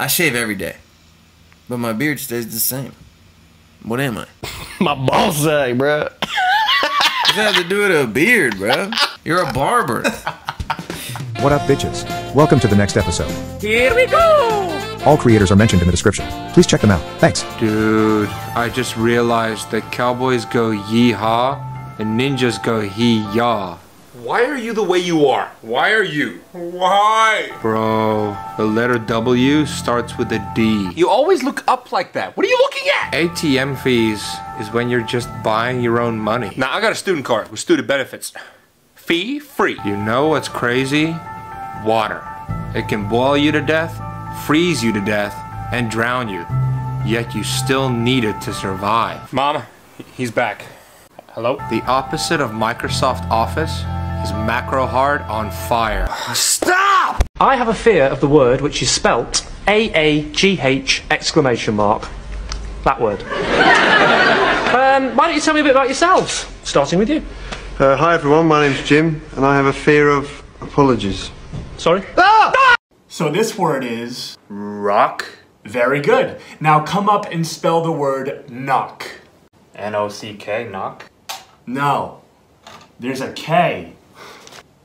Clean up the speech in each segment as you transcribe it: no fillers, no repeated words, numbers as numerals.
I shave every day, but my beard stays the same. What am I? My ball sack, bro. What does that have to do with a beard, bro? You're a barber. What up, bitches? Welcome to the next episode. Here we go! All creators are mentioned in the description. Please check them out. Thanks. Dude, I just realized that cowboys go yee-haw and ninjas go hee-yaw. Why are you the way you are? Why are you? Why? Bro, the letter W starts with a D. You always look up like that. What are you looking at? ATM fees is when you're just buying your own money. Now, I got a student card with student benefits. Fee free. You know what's crazy? Water. It can boil you to death, freeze you to death, and drown you. Yet you still need it to survive. Mom, he's back. Hello? The opposite of Microsoft Office is macro hard on fire. Stop! I have a fear of the word which is spelt AAGH exclamation mark. That word. Why don't you tell me a bit about yourselves? Starting with you. Hi everyone, my name's Jim, and I have a fear of apologies. Sorry? Ah! So this word is... rock. Very good. Now come up and spell the word knock. N-O-C-K, knock? No. There's a K.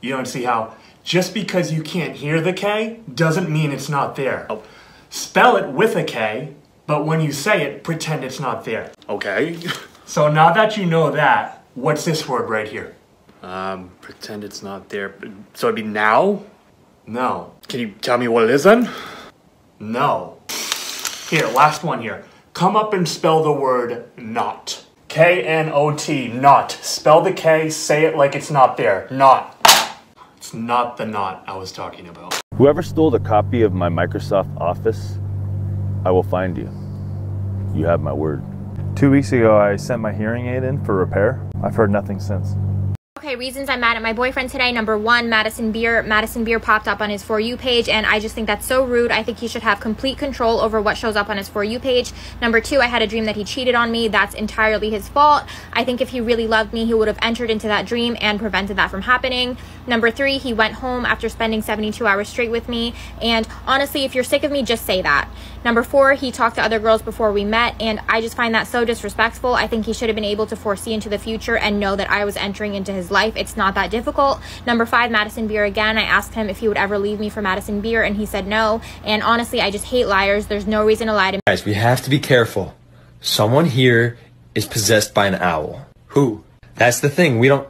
You don't see how? Just because you can't hear the K doesn't mean it's not there. Oh. Spell it with a K, but when you say it, pretend it's not there. Okay. So now that you know that, what's this word right here? Pretend it's not there. So it'd be now? No. Can you tell me what it is then? No. Here, last one here. Come up and spell the word not. K-N-O-T, not. Spell the K, say it like it's not there. Not. It's not the knot I was talking about. Whoever stole the copy of my Microsoft Office, I will find you. You have my word. 2 weeks ago, I sent my hearing aid in for repair. I've heard nothing since. Okay, reasons I'm mad at my boyfriend today. Number one, Madison Beer. Madison Beer popped up on his For You page, and I just think that's so rude. I think he should have complete control over what shows up on his For You page. Number two, I had a dream that he cheated on me. That's entirely his fault. I think if he really loved me, he would have entered into that dream and prevented that from happening. Number three, he went home after spending 72 hours straight with me. And honestly, if you're sick of me, just say that. Number four, he talked to other girls before we met, and I just find that so disrespectful. I think he should have been able to foresee into the future and know that I was entering into his life. It's not that difficult. Number five, Madison Beer again. I asked him if he would ever leave me for Madison Beer, and he said no. And honestly, I just hate liars. There's no reason to lie to me. Guys, we have to be careful. Someone here is possessed by an owl. Who? That's the thing. We don't...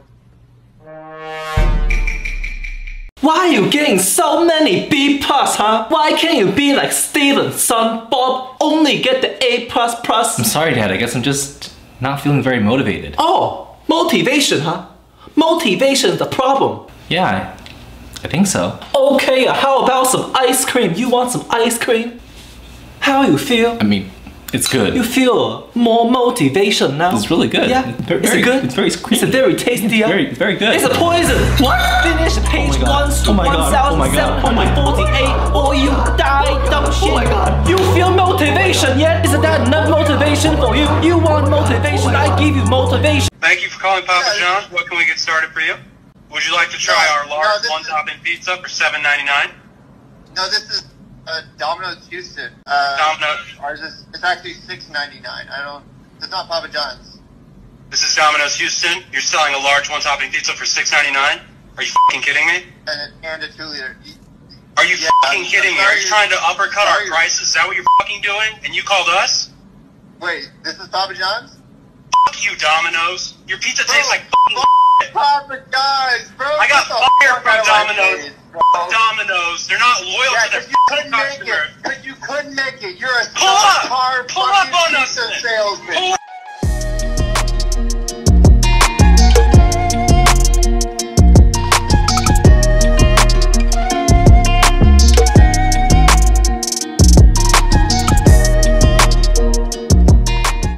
Why are you getting so many B+, huh? Why can't you be like Stevenson? Bob only get the A++. I'm sorry, Dad. I guess I'm just not feeling very motivated. Oh, motivation, huh? Motivation is the problem. Yeah, I think so. Okay, how about some ice cream? You want some ice cream? How you feel? I mean, it's good. You feel more motivation now. It's really good. Yeah, is it good? It's very creamy. It's very tasty. It's very, very good. It's a poison. What? Finish page 1,748 or you die, dumb shit. Oh my God. You feel motivation yet? Isn't that enough motivation for you? You want motivation, I give you motivation. Thank you for calling Papa John's. What can we get started for you? Would you like to try our large one-topping pizza for $7.99? No, this is Domino's Houston. Domino's. Ours is, it's actually $6.99. I don't. It's not Papa John's. This is Domino's Houston. You're selling a large one-topping pizza for $6.99? Are you fucking kidding me? And a 2-liter. Are you fucking kidding me? Are you trying to uppercut our prices? Is that what you're fucking doing? And you called us? Wait, this is Papa John's? Fuck you, Domino's. Your pizza tastes like fucking Papa John's, bro. I got fired from Domino's. Fuck Domino's. They're not loyal to their customers. But you couldn't make it. You're a car fucking pizza salesman.